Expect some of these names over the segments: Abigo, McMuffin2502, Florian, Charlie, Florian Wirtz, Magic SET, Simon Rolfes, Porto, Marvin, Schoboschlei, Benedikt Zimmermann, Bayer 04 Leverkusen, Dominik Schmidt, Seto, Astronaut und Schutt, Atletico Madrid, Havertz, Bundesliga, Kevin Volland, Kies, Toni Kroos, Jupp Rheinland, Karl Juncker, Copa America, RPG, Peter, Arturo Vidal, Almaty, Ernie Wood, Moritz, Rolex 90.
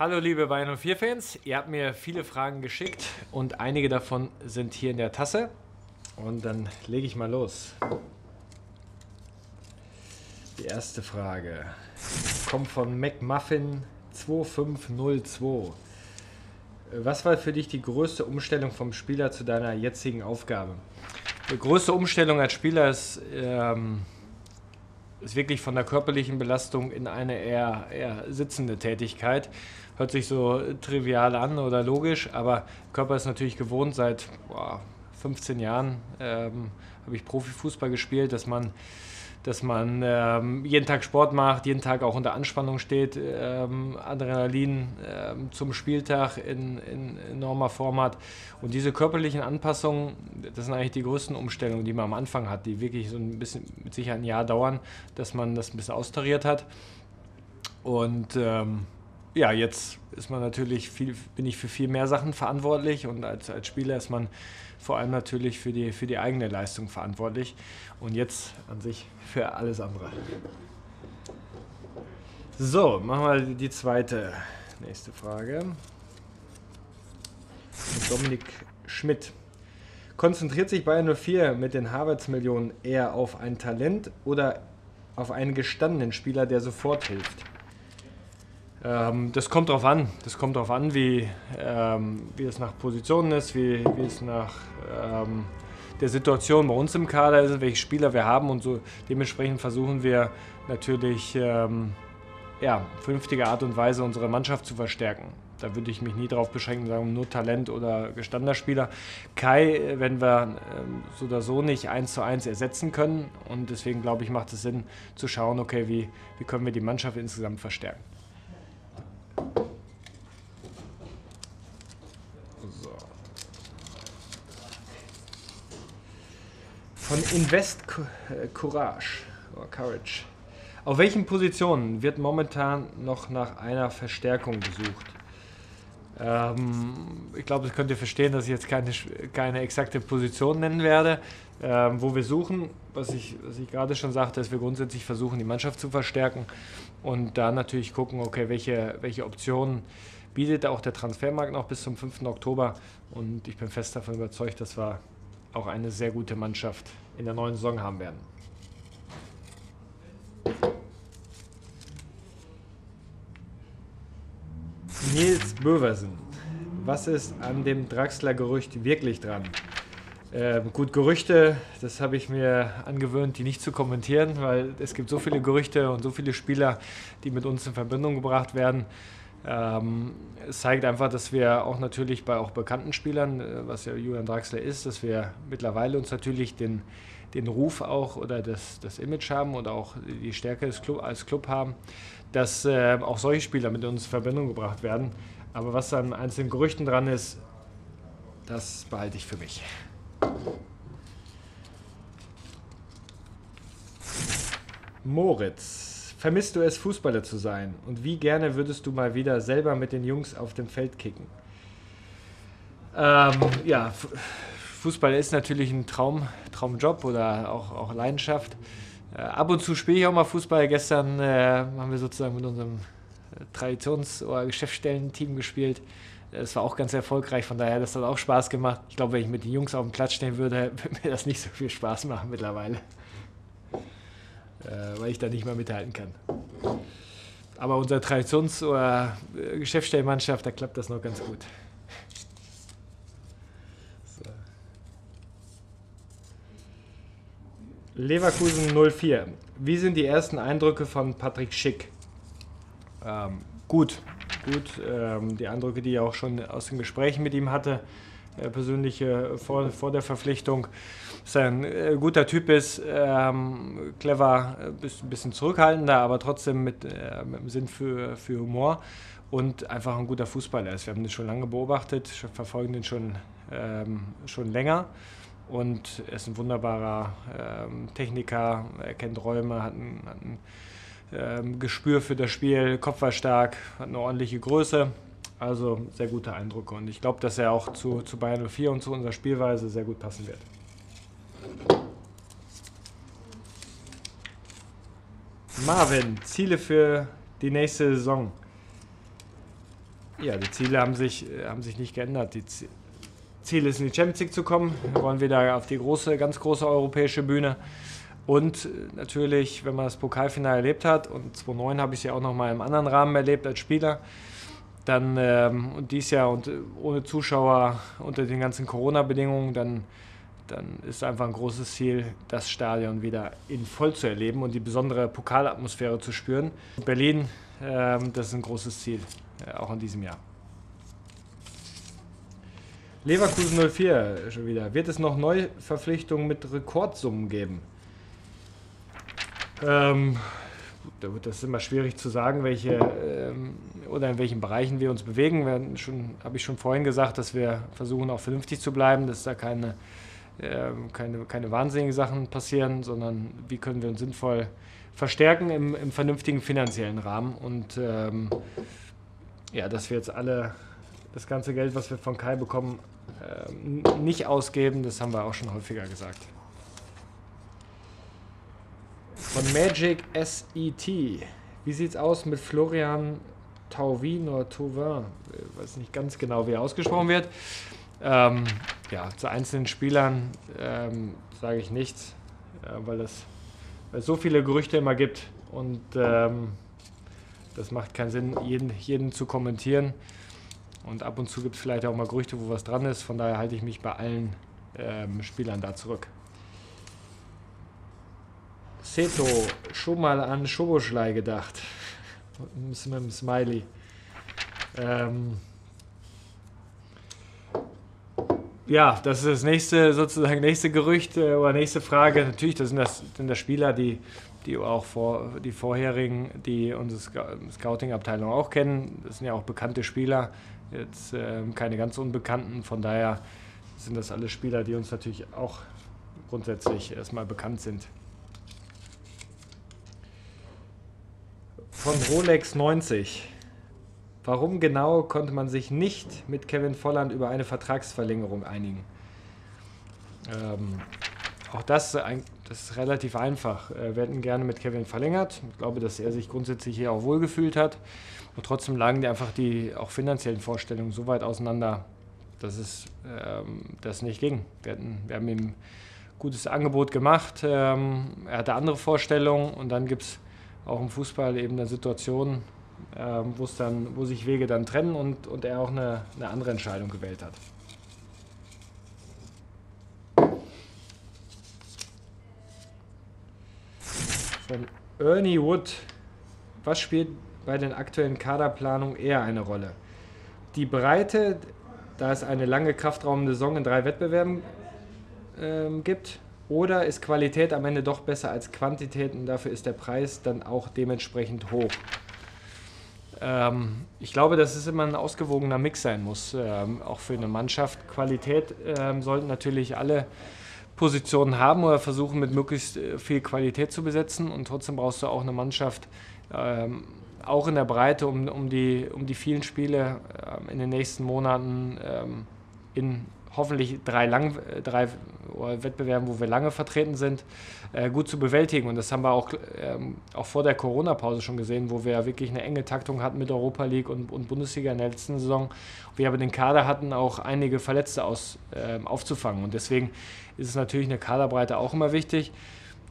Hallo liebe Bayer 04 Fans, ihr habt mir viele Fragen geschickt und einige davon sind hier in der Tasse und dann lege ich mal los. Die erste Frage kommt von McMuffin2502. Was war für dich die größte Umstellung vom Spieler zu deiner jetzigen Aufgabe? Die größte Umstellung als Spieler ist wirklich von der körperlichen Belastung in eine eher sitzende Tätigkeit. Hört sich so trivial an oder logisch, aber Körper ist natürlich gewohnt, seit 15 Jahren habe ich Profifußball gespielt, dass man jeden Tag Sport macht, jeden Tag auch unter Anspannung steht, Adrenalin zum Spieltag in enormer Form hat. Und diese körperlichen Anpassungen, das sind eigentlich die größten Umstellungen, die man am Anfang hat, die wirklich so ein bisschen, mit Sicherheit ein Jahr dauern, dass man das ein bisschen austariert hat. Und ja, jetzt ist man natürlich bin ich für viel mehr Sachen verantwortlich und als Spieler ist man vor allem natürlich für die eigene Leistung verantwortlich und jetzt an sich für alles andere. So, machen wir die nächste Frage. Mit Dominik Schmidt. Konzentriert sich Bayer 04 mit den Havertz-Millionen eher auf ein Talent oder auf einen gestandenen Spieler, der sofort hilft? Das kommt darauf an. Das kommt darauf an, wie es nach Positionen ist, wie es nach der Situation bei uns im Kader ist, welche Spieler wir haben und so. Dementsprechend versuchen wir natürlich vernünftige Art und Weise unsere Mannschaft zu verstärken. Da würde ich mich nie darauf beschränken, sagen nur Talent oder gestandener Spieler. Kai, wenn wir so oder so nicht 1:1 ersetzen können und deswegen glaube ich, macht es Sinn zu schauen, okay, wie können wir die Mannschaft insgesamt verstärken. Von Invest Courage. Auf welchen Positionen wird momentan noch nach einer Verstärkung gesucht? Ich glaube, das könnt ihr verstehen, dass ich jetzt keine exakte Position nennen werde. Wo wir suchen, was ich gerade schon sagte, ist, wir grundsätzlich versuchen, die Mannschaft zu verstärken und da natürlich gucken, okay, welche Optionen bietet auch der Transfermarkt noch bis zum 5. Oktober. Und ich bin fest davon überzeugt, dass wir auch eine sehr gute Mannschaft in der neuen Saison haben werden. Nils Böversen, was ist an dem Draxler-Gerücht wirklich dran? Gut, Gerüchte, das habe ich mir angewöhnt, die nicht zu kommentieren, weil es gibt so viele Gerüchte und so viele Spieler, die mit uns in Verbindung gebracht werden. Es zeigt einfach, dass wir auch natürlich bei auch bekannten Spielern, was ja Julian Draxler ist, dass wir mittlerweile uns natürlich den Ruf auch oder das Image haben und auch die Stärke des Club, als Club haben, dass auch solche Spieler mit uns in Verbindung gebracht werden. Aber was an einzelnen Gerüchten dran ist, das behalte ich für mich. Moritz. Vermisst du es, Fußballer zu sein? Und wie gerne würdest du mal wieder selber mit den Jungs auf dem Feld kicken? Ja, Fußball ist natürlich ein Traumjob oder auch Leidenschaft. Ab und zu spiele ich auch mal Fußball. Gestern haben wir sozusagen mit unserem Traditions- oder Geschäftsstellenteam gespielt. Es war auch ganz erfolgreich, von daher das hat auch Spaß gemacht. Ich glaube, wenn ich mit den Jungs auf dem Platz stehen würde, würde mir das nicht so viel Spaß machen mittlerweile. Weil ich da nicht mehr mithalten kann. Aber unsere Traditions- oder Geschäftsstellenmannschaft, da klappt das noch ganz gut. So. Leverkusen 04. Wie sind die ersten Eindrücke von Patrick Schick? Gut. Die Eindrücke, die ich auch schon aus den Gesprächen mit ihm hatte, persönliche vor der Verpflichtung, dass er ein guter Typ ist, clever, ein bisschen zurückhaltender, aber trotzdem mit dem Sinn für Humor und einfach ein guter Fußballer ist. Wir haben den schon lange beobachtet, verfolgen den schon länger und er ist ein wunderbarer Techniker, er kennt Räume, hat ein Gespür für das Spiel, kopfballstark, hat eine ordentliche Größe. Also sehr gute Eindrücke und ich glaube, dass er auch zu Bayer 04 und zu unserer Spielweise sehr gut passen wird. Marvin, Ziele für die nächste Saison. Ja, die Ziele haben sich nicht geändert. Das Ziel ist, in die Champions League zu kommen. Wir wollen wieder auf die große, ganz große europäische Bühne. Und natürlich, wenn man das Pokalfinale erlebt hat, und 2009 habe ich es ja auch noch mal im anderen Rahmen erlebt als Spieler, dann und dies Jahr und ohne Zuschauer unter den ganzen Corona-Bedingungen, dann ist einfach ein großes Ziel, das Stadion wieder in voll zu erleben und die besondere Pokalatmosphäre zu spüren. Berlin, das ist ein großes Ziel, auch in diesem Jahr. Leverkusen 04 schon wieder. Wird es noch Neuverpflichtungen mit Rekordsummen geben? Das ist immer schwierig zu sagen, welche oder in welchen Bereichen wir uns bewegen. Habe ich schon vorhin gesagt, dass wir versuchen, auch vernünftig zu bleiben, dass da keine wahnsinnigen Sachen passieren, sondern wie können wir uns sinnvoll verstärken im vernünftigen finanziellen Rahmen. Und ja, dass wir jetzt alle das ganze Geld, was wir von Kai bekommen, nicht ausgeben, das haben wir auch schon häufiger gesagt. Von Magic SET. Wie sieht's aus mit Florian Tauvin oder Tauvin? Ich weiß nicht ganz genau, wie er ausgesprochen wird. Ja, zu einzelnen Spielern sage ich nichts, weil es so viele Gerüchte immer gibt und das macht keinen Sinn, jeden zu kommentieren. Und ab und zu gibt es vielleicht auch mal Gerüchte, wo was dran ist. Von daher halte ich mich bei allen Spielern da zurück. Seto, schon mal an Schoboschlei gedacht. Mit einem Smiley. Ja, das ist das nächste, sozusagen nächste Gerücht oder nächste Frage. Natürlich, das sind Spieler, die auch die vorherigen, die unsere Scouting-Abteilung auch kennen. Das sind ja auch bekannte Spieler, jetzt keine ganz Unbekannten. Von daher sind das alle Spieler, die uns natürlich auch grundsätzlich erstmal bekannt sind. Von Rolex 90. Warum genau konnte man sich nicht mit Kevin Volland über eine Vertragsverlängerung einigen? Auch das ist relativ einfach. Wir hätten gerne mit Kevin verlängert. Ich glaube, dass er sich grundsätzlich hier auch wohlgefühlt hat. Und trotzdem lagen die finanziellen Vorstellungen so weit auseinander, dass es das nicht ging. Wir haben ihm ein gutes Angebot gemacht. Er hatte andere Vorstellungen. Und dann gibt es auch im Fußball eben eine Situation, wo sich Wege dann trennen und er auch eine andere Entscheidung gewählt hat. Von Ernie Wood. Was spielt bei den aktuellen Kaderplanungen eher eine Rolle? Die Breite, da es eine lange, kraftraubende Saison in 3 Wettbewerben gibt, oder ist Qualität am Ende doch besser als Quantität und dafür ist der Preis dann auch dementsprechend hoch? Ich glaube, dass es immer ein ausgewogener Mix sein muss, auch für eine Mannschaft. Qualität sollten natürlich alle Positionen haben oder versuchen, mit möglichst viel Qualität zu besetzen. Und trotzdem brauchst du auch eine Mannschaft, auch in der Breite, um die vielen Spiele in den nächsten Monaten in hoffentlich 3 Wettbewerben, wo wir lange vertreten sind, gut zu bewältigen. Und das haben wir auch vor der Corona-Pause schon gesehen, wo wir wirklich eine enge Taktung hatten mit Europa League und Bundesliga in der letzten Saison. Wir aber den Kader hatten, auch einige Verletzte aufzufangen. Und deswegen ist es natürlich eine Kaderbreite auch immer wichtig.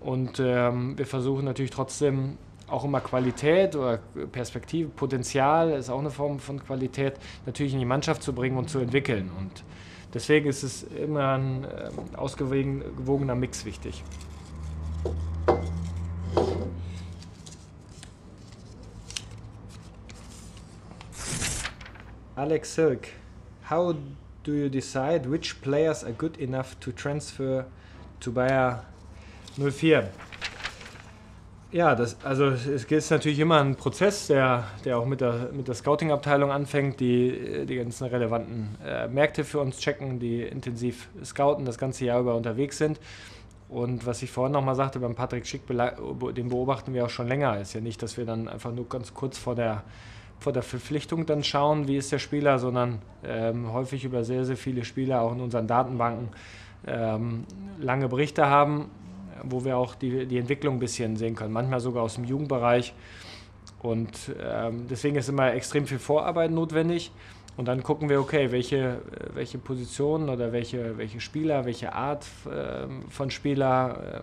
Und wir versuchen natürlich trotzdem auch immer Qualität oder Perspektive, Potenzial, ist auch eine Form von Qualität, natürlich in die Mannschaft zu bringen und zu entwickeln. Und deswegen ist es immer ein ausgewogener Mix wichtig. Alex Silk, how do you decide which players are good enough to transfer to Bayer 04? Ja, es ist natürlich immer ein Prozess, der auch mit der Scouting-Abteilung anfängt, die ganzen relevanten Märkte für uns checken, die intensiv scouten, das ganze Jahr über unterwegs sind. Und was ich vorhin nochmal sagte, beim Patrick Schick, den beobachten wir auch schon länger. Ist ja nicht, dass wir dann einfach nur ganz kurz vor der Verpflichtung dann schauen, wie ist der Spieler, sondern häufig über sehr, sehr viele Spieler auch in unseren Datenbanken lange Berichte haben, wo wir auch die Entwicklung ein bisschen sehen können, manchmal sogar aus dem Jugendbereich. Und deswegen ist immer extrem viel Vorarbeit notwendig. Und dann gucken wir, okay, welche Positionen oder welche Spieler, welche Art von Spieler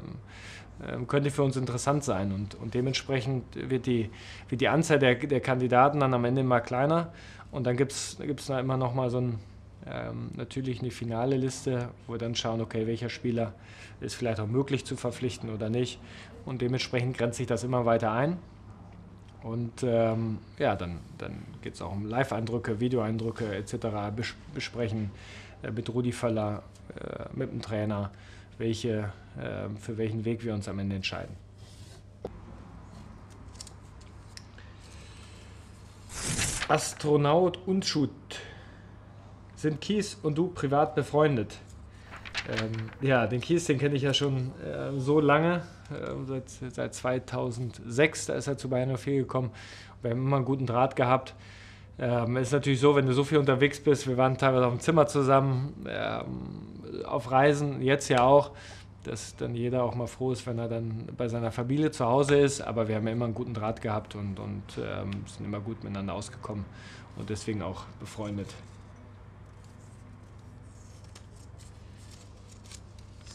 könnte für uns interessant sein. Und dementsprechend wird die Anzahl der Kandidaten dann am Ende immer kleiner. Und dann gibt's da immer noch mal so ein, natürlich eine finale Liste, wo wir dann schauen, okay, welcher Spieler ist vielleicht auch möglich zu verpflichten oder nicht. Und dementsprechend grenzt sich das immer weiter ein. Und ja, dann geht es auch um Live-Eindrücke, Video-Eindrücke etc. besprechen mit Rudi Völler, mit dem Trainer, für welchen Weg wir uns am Ende entscheiden. Astronaut und Schutt. Sind Kies und du privat befreundet? Ja, den Kies, den kenne ich ja schon so lange, seit 2006, da ist er zu Bayer 04 gekommen. Wir haben immer einen guten Draht gehabt. Ist natürlich so, wenn du so viel unterwegs bist, wir waren teilweise auf dem Zimmer zusammen, auf Reisen, jetzt ja auch, dass dann jeder auch mal froh ist, wenn er dann bei seiner Familie zu Hause ist, aber wir haben ja immer einen guten Draht gehabt und sind immer gut miteinander ausgekommen und deswegen auch befreundet.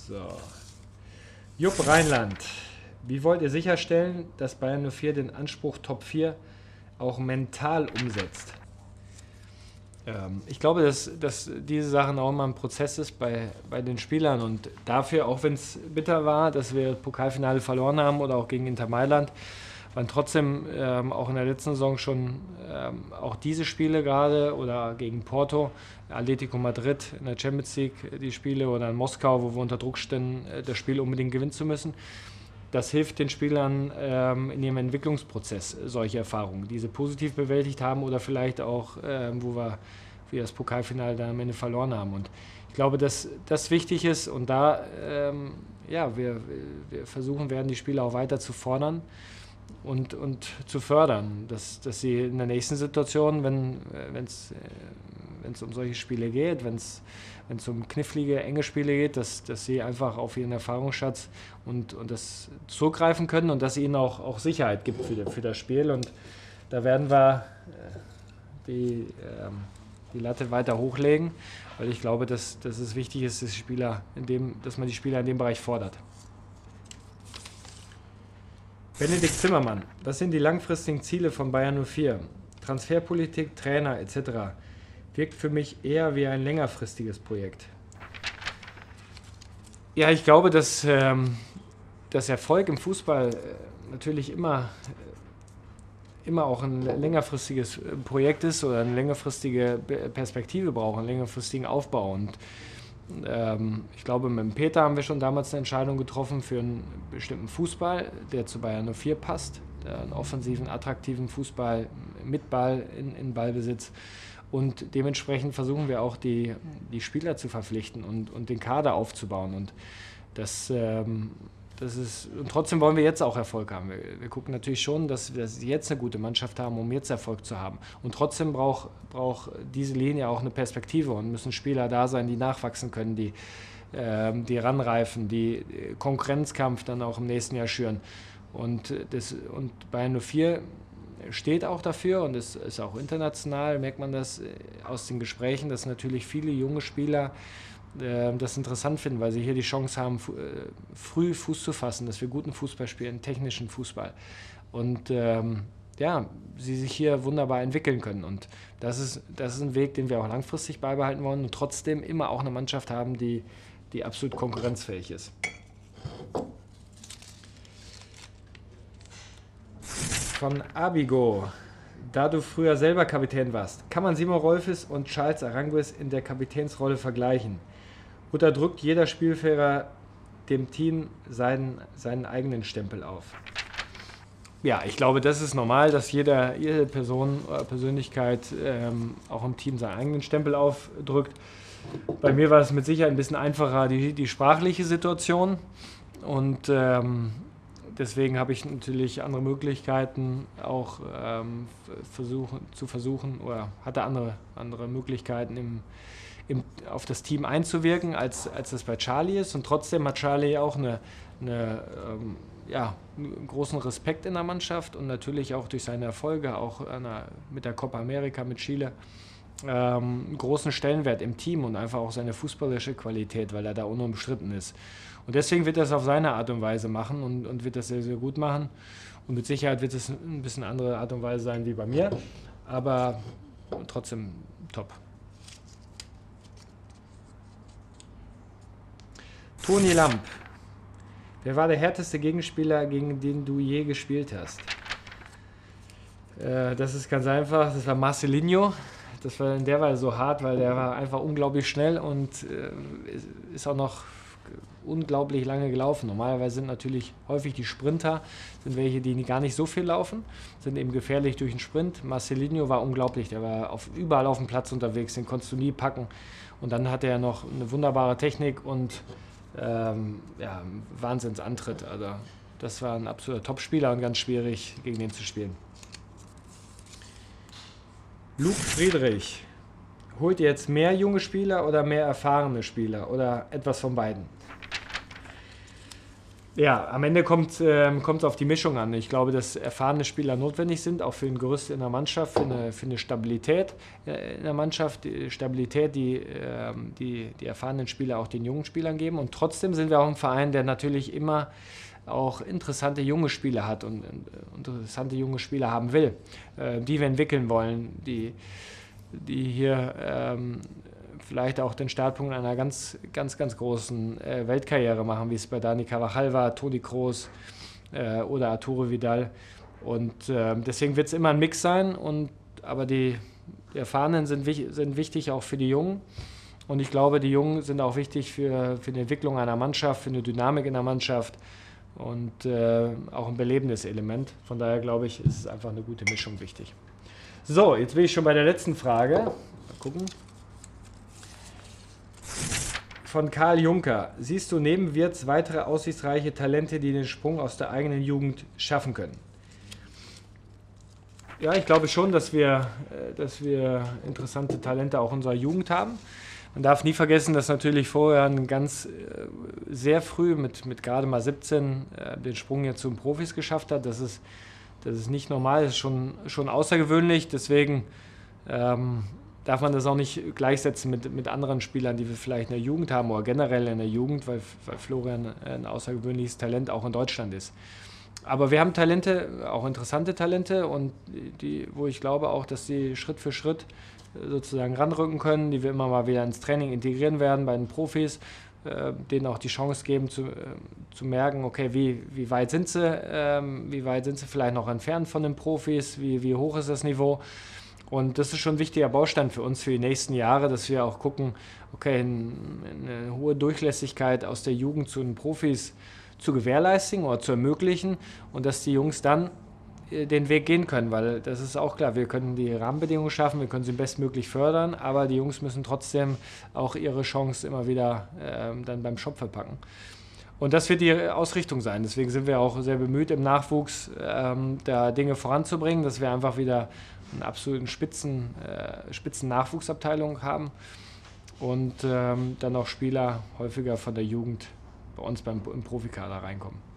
So. Jupp Rheinland, wie wollt ihr sicherstellen, dass Bayer 04 den Anspruch Top 4 auch mental umsetzt? Ich glaube, dass diese Sachen auch immer ein Prozess ist bei den Spielern und dafür, auch wenn es bitter war, dass wir das Pokalfinale verloren haben oder auch gegen Inter Mailand, waren trotzdem auch in der letzten Saison schon auch diese Spiele gerade oder gegen Porto, Atletico Madrid in der Champions League die Spiele oder in Moskau, wo wir unter Druck stehen, das Spiel unbedingt gewinnen zu müssen. Das hilft den Spielern in ihrem Entwicklungsprozess, solche Erfahrungen, die sie positiv bewältigt haben oder vielleicht auch, wo wir das Pokalfinale dann am Ende verloren haben. Und ich glaube, dass das wichtig ist und da ja, wir versuchen werden, die Spieler auch weiter zu fordern. Und zu fördern, dass sie in der nächsten Situation, wenn es um solche Spiele geht, wenn es um knifflige, enge Spiele geht, dass sie einfach auf ihren Erfahrungsschatz und das zugreifen können und dass sie ihnen auch Sicherheit gibt für das Spiel. Und da werden wir die Latte weiter hochlegen, weil ich glaube, dass es wichtig ist, dass man die Spieler in dem Bereich fordert. Benedikt Zimmermann, was sind die langfristigen Ziele von Bayer 04? Transferpolitik, Trainer etc. Wirkt für mich eher wie ein längerfristiges Projekt. Ja, ich glaube, dass das Erfolg im Fußball natürlich immer auch ein längerfristiges Projekt ist oder eine längerfristige Perspektive braucht, einen längerfristigen Aufbau. Und ich glaube, mit dem Peter haben wir schon damals eine Entscheidung getroffen für einen bestimmten Fußball, der zu Bayer 04 passt, einen offensiven, attraktiven Fußball mit Ball in Ballbesitz. Und dementsprechend versuchen wir auch, die Spieler zu verpflichten und den Kader aufzubauen. Und und trotzdem wollen wir jetzt auch Erfolg haben. Wir gucken natürlich schon, dass wir jetzt eine gute Mannschaft haben, um jetzt Erfolg zu haben. Und trotzdem braucht diese Linie auch eine Perspektive und müssen Spieler da sein, die nachwachsen können, die ranreifen, die Konkurrenzkampf dann auch im nächsten Jahr schüren. Und Bayer 04 steht auch dafür und es ist auch international, merkt man das aus den Gesprächen, dass natürlich viele junge Spieler das interessant finden, weil sie hier die Chance haben, früh Fuß zu fassen, dass wir guten Fußball spielen, technischen Fußball. Und ja, sie sich hier wunderbar entwickeln können. Und das ist ein Weg, den wir auch langfristig beibehalten wollen und trotzdem immer auch eine Mannschaft haben, die absolut konkurrenzfähig ist. Von Abigo. Da du früher selber Kapitän warst, kann man Simon Rolfes und Charles Aranguiz in der Kapitänsrolle vergleichen? Oder drückt jeder Spielführer dem Team seinen eigenen Stempel auf? Ja, ich glaube, das ist normal, dass jede Person oder Persönlichkeit auch im Team seinen eigenen Stempel aufdrückt. Bei mir war es mit Sicherheit ein bisschen einfacher, die sprachliche Situation. Und deswegen habe ich natürlich andere Möglichkeiten auch zu versuchen oder hatte andere Möglichkeiten auf das Team einzuwirken, als das bei Charlie ist. Und trotzdem hat Charlie auch eine ja, einen großen Respekt in der Mannschaft und natürlich auch durch seine Erfolge, auch mit der Copa America, mit Chile, einen großen Stellenwert im Team und einfach auch seine fußballerische Qualität, weil er da unumstritten ist. Und deswegen wird er es auf seine Art und Weise machen und wird das sehr, sehr gut machen. Und mit Sicherheit wird es ein bisschen andere Art und Weise sein wie bei mir, aber trotzdem top. Toni Lamp. Wer war der härteste Gegenspieler, gegen den du je gespielt hast? Das ist ganz einfach. Das war Marcelinho. Das war in der Weise so hart, weil der war einfach unglaublich schnell und ist auch noch unglaublich lange gelaufen. Normalerweise sind natürlich häufig die Sprinter, sind welche, die gar nicht so viel laufen, sind eben gefährlich durch den Sprint. Marcelinho war unglaublich, der war überall auf dem Platz unterwegs, den konntest du nie packen. Und dann hatte er noch eine wunderbare Technik und ja, Wahnsinnsantritt. Also das war ein absoluter Topspieler und ganz schwierig, gegen den zu spielen. Luke Friedrich. Holt ihr jetzt mehr junge Spieler oder mehr erfahrene Spieler oder etwas von beiden? Ja, am Ende kommt es auf die Mischung an. Ich glaube, dass erfahrene Spieler notwendig sind, auch für ein Gerüst in der Mannschaft, für eine Stabilität in der Mannschaft, die Stabilität, die erfahrenen Spieler auch den jungen Spielern geben. Und trotzdem sind wir auch ein Verein, der natürlich immer auch interessante junge Spieler hat und interessante junge Spieler haben will, die wir entwickeln wollen, die hier vielleicht auch den Startpunkt einer ganz großen Weltkarriere machen, wie es bei Dani Carvajal war, Toni Kroos oder Arturo Vidal. Und deswegen wird es immer ein Mix sein, aber die Erfahrenen sind wichtig auch für die Jungen. Und ich glaube, die Jungen sind auch wichtig für die Entwicklung einer Mannschaft, für eine Dynamik in der Mannschaft und auch ein belebendes Element. Von daher glaube ich, ist es einfach eine gute Mischung wichtig. So, jetzt bin ich schon bei der letzten Frage. Mal gucken. Von Karl Juncker. Siehst du neben Wirtz weitere aussichtsreiche Talente, die den Sprung aus der eigenen Jugend schaffen können? Ja, ich glaube schon, dass wir interessante Talente auch unserer Jugend haben. Man darf nie vergessen, dass natürlich vorher sehr früh mit gerade mal 17 den Sprung jetzt zu den Profis geschafft hat. Das ist nicht normal, das ist schon außergewöhnlich, deswegen darf man das auch nicht gleichsetzen mit anderen Spielern, die wir vielleicht in der Jugend haben oder generell in der Jugend, weil Florian ein außergewöhnliches Talent auch in Deutschland ist. Aber wir haben Talente, auch interessante Talente, und wo ich glaube auch, dass die Schritt für Schritt sozusagen ranrücken können, die wir immer mal wieder ins Training integrieren werden bei den Profis, denen auch die Chance geben zu merken, okay, wie weit sind sie, wie weit sind sie vielleicht noch entfernt von den Profis, wie hoch ist das Niveau. Und das ist schon ein wichtiger Baustein für uns für die nächsten Jahre, dass wir auch gucken, okay, eine hohe Durchlässigkeit aus der Jugend zu den Profis zu gewährleisten oder zu ermöglichen und dass die Jungs dann den Weg gehen können, weil das ist auch klar, wir können die Rahmenbedingungen schaffen, wir können sie bestmöglich fördern, aber die Jungs müssen trotzdem auch ihre Chance immer wieder dann beim Shop verpacken. Und das wird die Ausrichtung sein, deswegen sind wir auch sehr bemüht im Nachwuchs, da Dinge voranzubringen, dass wir einfach wieder eine absoluten Spitzen Nachwuchsabteilung haben und dann auch Spieler häufiger von der Jugend bei uns im Profikader reinkommen.